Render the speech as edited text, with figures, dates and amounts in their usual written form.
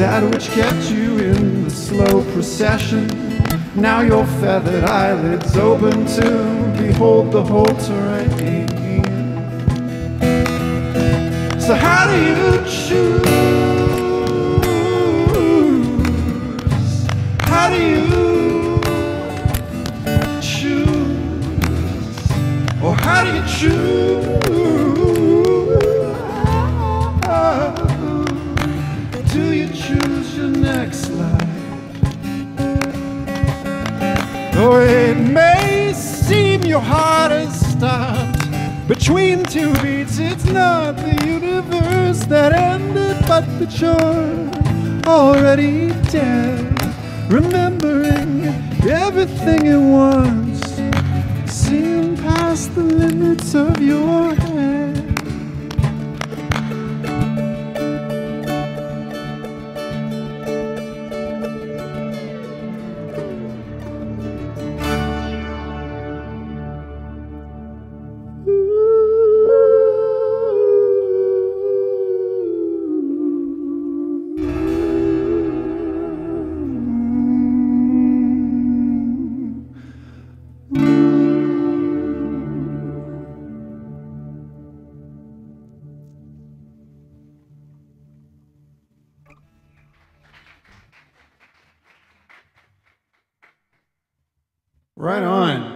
That which kept you in the slow procession Now your feathered eyelids open to behold the whole terrain. So how do you choose? How do you choose? Or how do you choose? Do you choose your next life? Though it may seem your heart is stopped between two beats, it's not the universe that ended, but that you're already dead. Remembering everything at once, seeing past the limits of your head. Right on.